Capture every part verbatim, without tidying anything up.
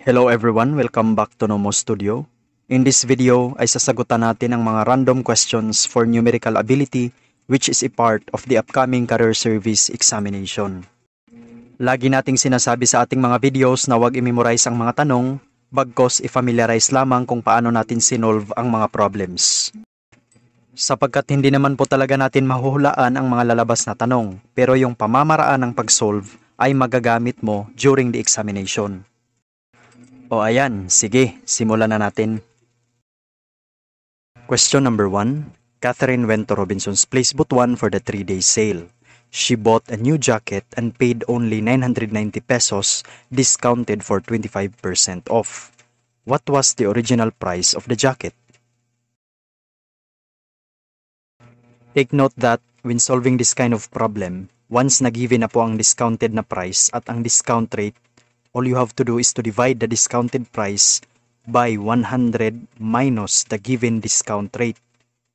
Hello everyone, welcome back to NOMO Studio. In this video ay sasagutan natin ang mga random questions for numerical ability which is a part of the upcoming career service examination. Lagi nating sinasabi sa ating mga videos na huwag i-memorize ang mga tanong, bagkos i-familiarize lamang kung paano natin sinolve ang mga problems. Sapagkat hindi naman po talaga natin mahuhulaan ang mga lalabas na tanong, pero yung pamamaraan ng pag-solve ay magagamit mo during the examination. O ayan, sige, simulan na natin. Question number one. Catherine went to Robinson's Place but one for the three-day sale. She bought a new jacket and paid only nine hundred ninety pesos, discounted for twenty-five percent off. What was the original price of the jacket? Take note that when solving this kind of problem, once na-given na po ang discounted na price at ang discount rate, all you have to do is to divide the discounted price by one hundred minus the given discount rate.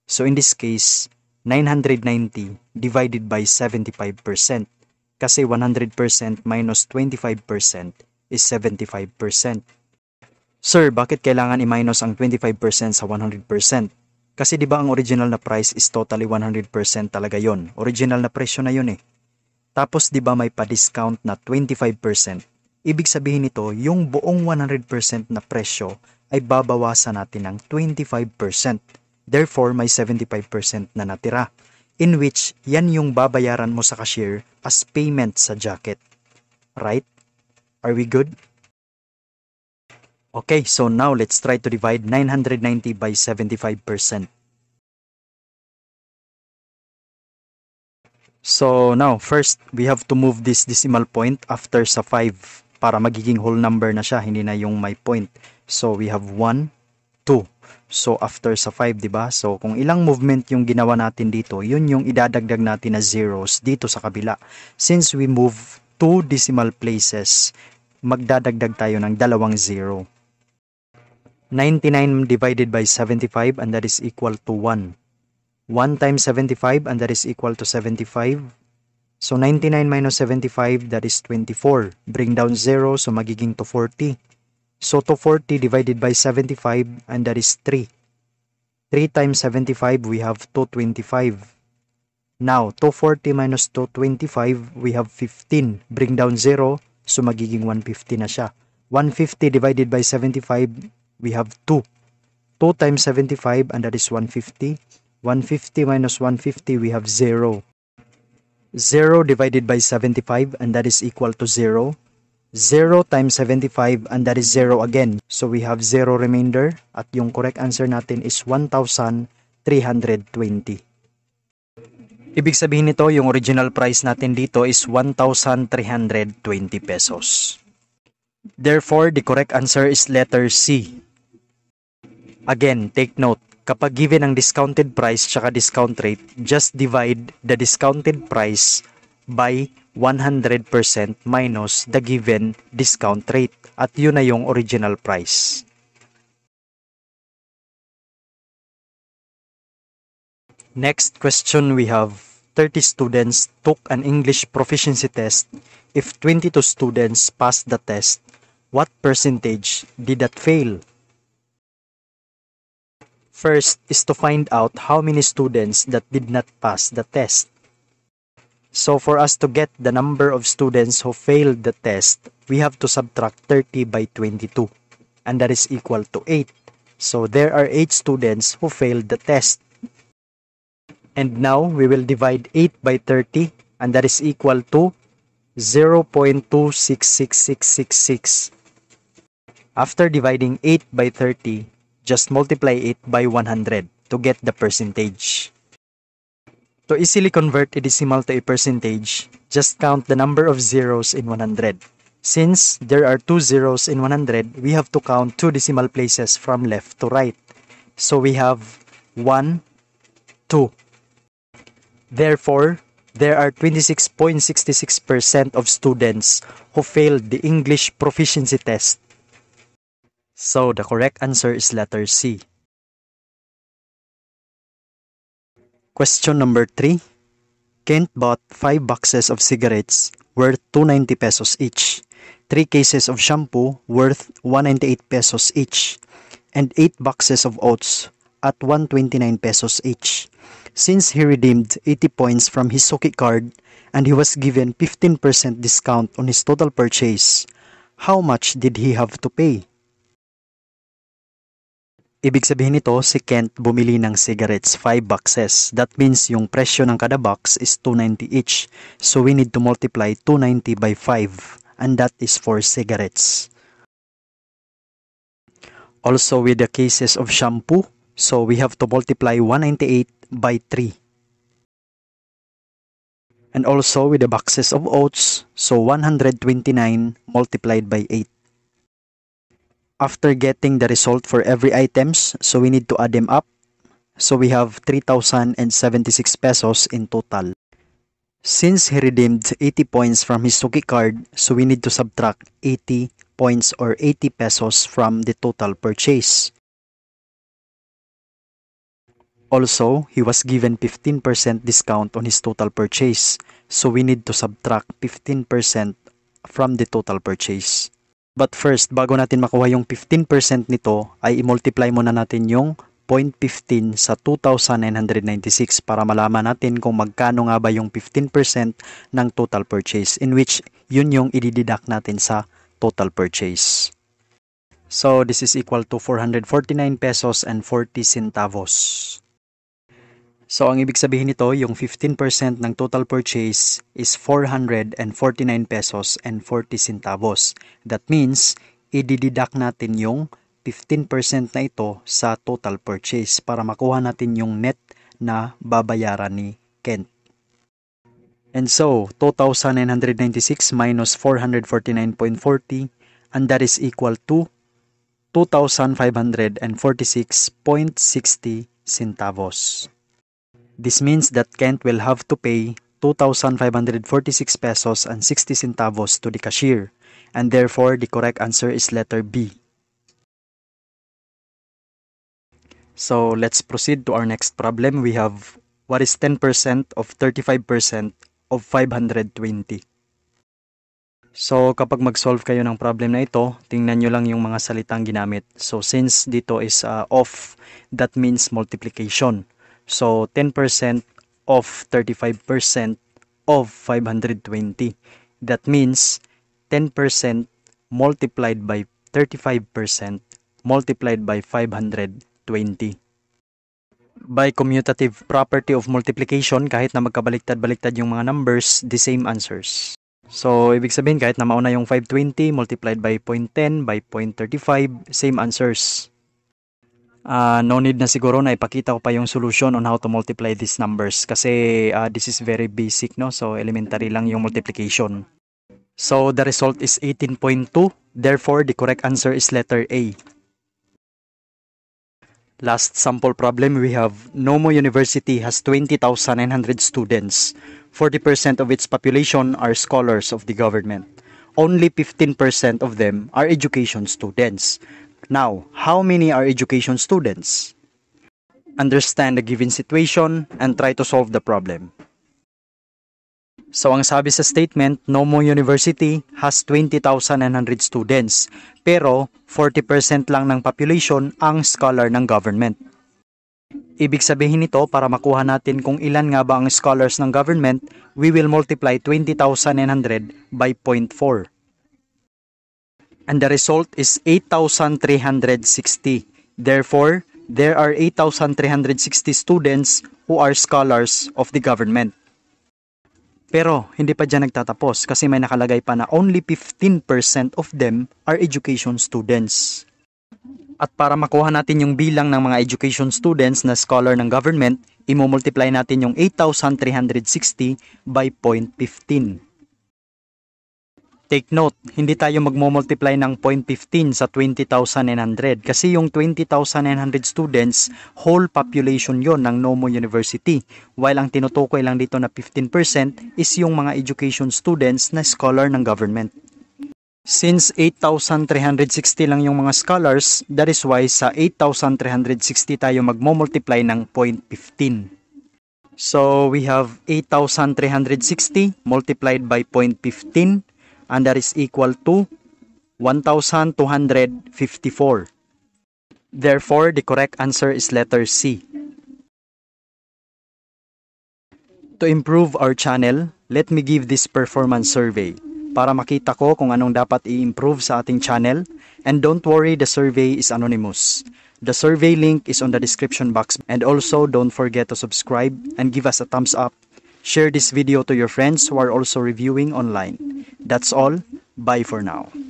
So in this case, nine hundred ninety divided by seventy-five percent, kasi one hundred percent minus twenty-five percent is seventy-five percent. Sir, bakit kailangan i-minus ang twenty-five percent sa one hundred percent? Kasi di ba ang original na price is totally one hundred percent talaga yon. Original na presyo na yun eh. Tapos di ba may pa-discount na twenty-five percent? Ibig sabihin nito, yung buong one hundred percent na presyo ay babawasan natin ng twenty-five percent. Therefore, may seventy-five percent na natira, in which yan yung babayaran mo sa cashier as payment sa jacket. Right? Are we good? Okay, so now let's try to divide nine hundred ninety by seventy-five percent. So now, first, we have to move this decimal point after sa five. Para magiging whole number na siya, hindi na yung may point. So we have one, two. So after sa five, diba? So kung ilang movement yung ginawa natin dito, yun yung idadagdag natin na zeros dito sa kabila. Since we move two decimal places, magdadagdag tayo ng dalawang zero. ninety-nine divided by seventy-five, and that is equal to one. one times seventy-five, and that is equal to seventy-five. So, ninety-nine minus seventy-five, that is twenty-four. Bring down zero, so magiging two hundred forty. So, two hundred forty divided by seventy-five, and that is three. three times seventy-five, we have two hundred twenty-five. Now, two hundred forty minus two hundred twenty-five, we have fifteen. Bring down zero, so magiging one hundred fifty na siya. one hundred fifty divided by seventy-five, we have two. two times seventy-five, and that is one hundred fifty. one hundred fifty minus one hundred fifty, we have zero. zero divided by seventy-five, and that is equal to zero. zero times seventy-five, and that is zero again. So we have zero remainder, at yung correct answer natin is one thousand three hundred twenty. Ibig sabihin nito, yung original price natin dito is one thousand three hundred twenty pesos. Therefore, the correct answer is letter C. Again, take note. Kapag given ang discounted price tsaka discount rate, just divide the discounted price by one hundred percent minus the given discount rate. At yun na yung original price. Next question, we have thirty students took an English proficiency test. If twenty-two students passed the test, what percentage did that fail? First is to find out how many students that did not pass the test. So for us to get the number of students who failed the test, we have to subtract thirty by twenty-two, and that is equal to eight. So there are eight students who failed the test. And now we will divide eight by thirty, and that is equal to zero point two six six six six six. After dividing eight by thirty, just multiply it by one hundred to get the percentage. To easily convert a decimal to a percentage, just count the number of zeros in one hundred. Since there are two zeros in one hundred, we have to count two decimal places from left to right. So we have one, two. Therefore, there are twenty-six point six six percent of students who failed the English proficiency test. So, the correct answer is letter C. Question number three. Kent bought five boxes of cigarettes worth two hundred ninety pesos each. three cases of shampoo worth one hundred ninety-eight pesos each, and eight boxes of oats at one hundred twenty-nine pesos each. Since he redeemed eighty points from his Suki card and he was given fifteen percent discount on his total purchase, how much did he have to pay? Ibig sabihin nito, si Kent bumili ng cigarettes, five boxes. That means yung presyo ng kada box is two ninety each. So we need to multiply two ninety by five, and that is for cigarettes. Also with the cases of shampoo, so we have to multiply one hundred ninety-eight by three. And also with the boxes of oats, so one hundred twenty-nine multiplied by eight. After getting the result for every items, so we need to add them up. So we have three thousand seventy-six pesos in total. Since he redeemed eighty points from his Suki card, so we need to subtract eighty points or eighty pesos from the total purchase. Also, he was given fifteen percent discount on his total purchase. So we need to subtract fifteen percent from the total purchase. But first, bago natin makuha yung fifteen percent nito, ay i-multiply muna natin yung zero point one five sa two thousand nine hundred ninety-six para malaman natin kung magkano nga ba yung fifteen percent ng total purchase, in which yun yung i-deduct natin sa total purchase. So, this is equal to four hundred forty-nine pesos and forty centavos. So, ang ibig sabihin nito, yung fifteen percent ng total purchase is four hundred forty-nine pesos and forty centavos. That means, i-deduct natin yung fifteen percent na ito sa total purchase para makuha natin yung net na babayaran ni Kent. And so, two thousand nine hundred ninety-six minus four hundred forty-nine point four zero, and that is equal to two thousand five hundred forty-six point six zero centavos. This means that Kent will have to pay two thousand five hundred forty-six pesos and sixty centavos to the cashier, and therefore the correct answer is letter B. So let's proceed to our next problem. We have, what is ten percent of thirty-five percent of five hundred twenty? So kapag mag-solve kayo ng problem na ito, tingnan nyo lang yung mga salitang ginamit. So since dito is uh, off, that means multiplication. So, ten percent of thirty-five percent of five hundred twenty. That means, ten percent multiplied by thirty-five percent multiplied by five hundred twenty. By commutative property of multiplication, kahit na magkabaliktad-baliktad yung mga numbers, the same answers. So, ibig sabihin, kahit na mauna yung five hundred twenty multiplied by zero point one zero by zero point three five, same answers. Uh, no need na siguro na ipakita ko pa yung solution on how to multiply these numbers kasi uh, this is very basic, no? So elementary lang yung multiplication. So the result is eighteen point two, therefore the correct answer is letter A. Last sample problem, we have NOMO University has twenty thousand nine hundred students. forty percent of its population are scholars of the government. Only fifteen percent of them are education students. Now, how many are education students? Understand the given situation and try to solve the problem. So, ang sabi sa statement, NOMO University has twenty thousand nine hundred students, pero forty percent lang ng population ang scholar ng government. Ibig sabihin nito, para makuha natin kung ilan nga ba ang scholars ng government, we will multiply twenty thousand nine hundred by zero point four. And the result is eight thousand three hundred sixty. Therefore, there are eight thousand three hundred sixty students who are scholars of the government. Pero, hindi pa dyan nagtatapos kasi may nakalagay pa na only fifteen percent of them are education students. At para makuha natin yung bilang ng mga education students na scholar ng government, imomultiply natin yung eight thousand three hundred sixty by zero point one five. Take note, hindi tayo magmumultiply ng zero point one five sa twenty thousand nine hundred kasi yung twenty thousand nine hundred students, whole population yon ng NOMO University. While ang tinutukoy lang dito na fifteen percent is yung mga education students na scholar ng government. Since eight thousand three hundred sixty lang yung mga scholars, that is why sa eight thousand three hundred sixty tayo magmumultiply ng zero point one five. So we have eight thousand three hundred sixty multiplied by zero point one five. and that is equal to one thousand two hundred fifty-four. Therefore, the correct answer is letter C. To improve our channel, let me give this performance survey para makita ko kung anong dapat i-improve sa ating channel. And don't worry, the survey is anonymous. The survey link is on the description box. And also, don't forget to subscribe and give us a thumbs up. Share this video to your friends who are also reviewing online. That's all. Bye for now.